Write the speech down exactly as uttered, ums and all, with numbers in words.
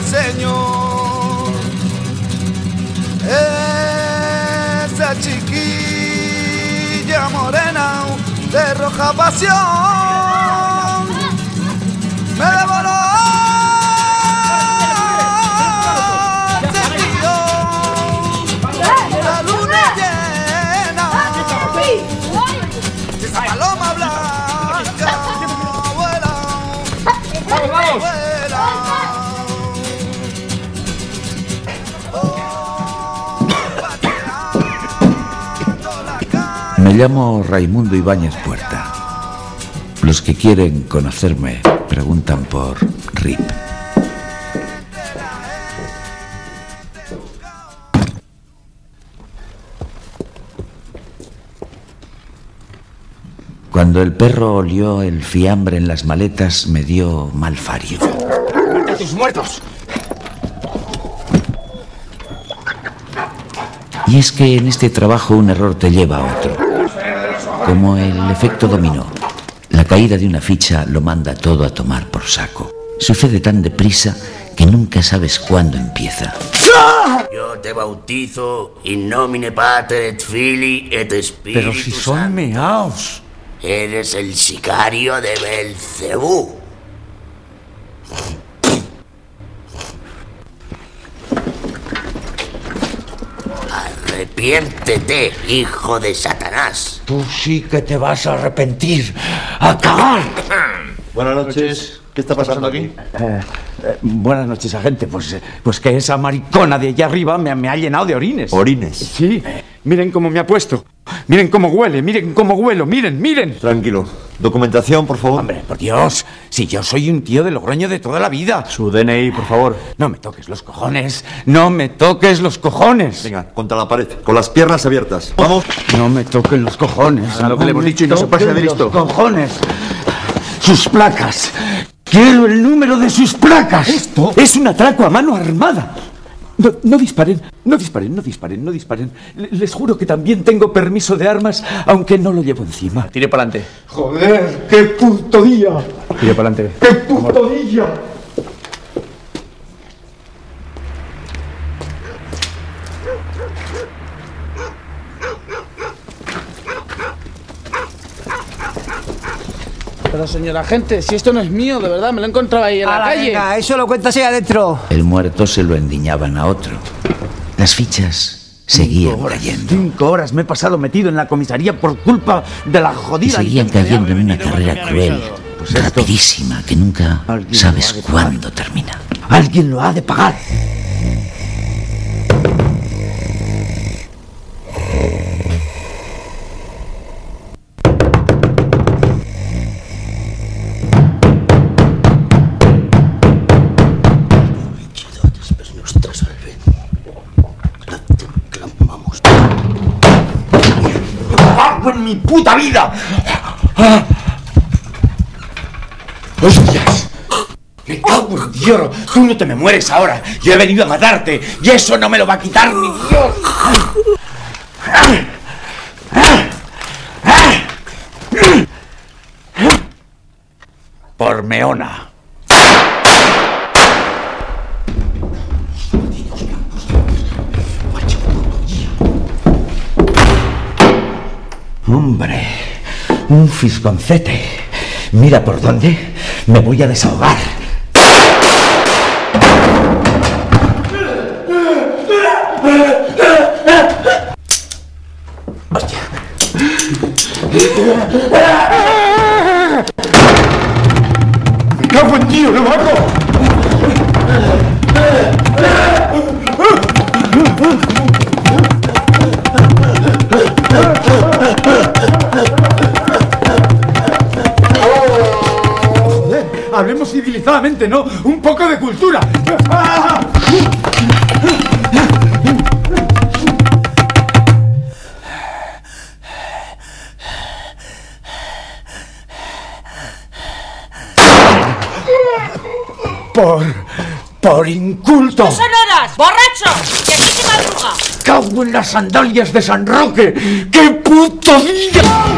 del Señor. Esa chiquilla morena de roja pasión me devoró. Me llamo Raimundo Ibáñez Puerta. Los que quieren conocerme preguntan por Rip. Cuando el perro olió el fiambre en las maletas, me dio mal fario. ¡Muerte a tus muertos! Y es que en este trabajo un error te lleva a otro. Como el efecto dominó, la caída de una ficha lo manda todo a tomar por saco. Sucede tan deprisa que nunca sabes cuándo empieza. Yo te bautizo in nomine Pater et Filii et Spiritus. Pero si son meaos. Eres el sicario de Belcebú. Arrepiértete, hijo de Satanás. Tú sí que te vas a arrepentir. ¡A cagar! Buenas noches. ¿Qué está pasando aquí? Eh, eh, buenas noches, agente. Pues, eh, pues que esa maricona de allá arriba me, me ha llenado de orines. ¿Orines? Sí. Miren cómo me ha puesto. Miren cómo huele. Miren cómo huelo. Miren, miren. Tranquilo. Documentación, por favor. Hombre, por Dios. Si yo soy un tío de Logroño de toda la vida. Su D N I, por favor. No me toques los cojones. No me toques los cojones. Venga, contra la pared. Con las piernas abiertas. Vamos. No me toquen los cojones. A lo que le hemos dicho y no se pase de listo. Los cojones. Sus placas. Quiero el número de sus placas. Esto es un atraco a mano armada. No, no disparen, no disparen, no disparen, no disparen. Les juro que también tengo permiso de armas, aunque no lo llevo encima. Tire para adelante. Joder, qué puto día. Tire para adelante. Qué puto día. Pero señora gente, si esto no es mío, de verdad, me lo encontraba ahí en la calle. Venga, eso lo cuentas ahí adentro. El muerto se lo endiñaban a otro. Las fichas seguían cinco horas, cayendo. Cinco horas me he pasado metido en la comisaría por culpa de la jodida. Y seguían cayendo en una carrera cruel, pues rapidísima, que nunca sabes cuándo termina. Alguien lo ha de pagar. ¡Mi puta vida! ¡Ah! ¡Hostias! ¡Me cago en Dios! ¡Tú no te me mueres ahora! ¡Yo he venido a matarte! ¡Y eso no me lo va a quitar mi Dios! ¡Por meona! Hombre, un fisgoncete. Mira por dónde me voy a desahogar. Hostia. Me cago en tío, lo mato. Hablemos civilizadamente, ¿no? Un poco de cultura. Por... por inculto. ¡No son horas! ¡Borrachos! ¡Que aquí se madruga! ¡Cago en las sandalias de San Roque! ¡Qué puto día!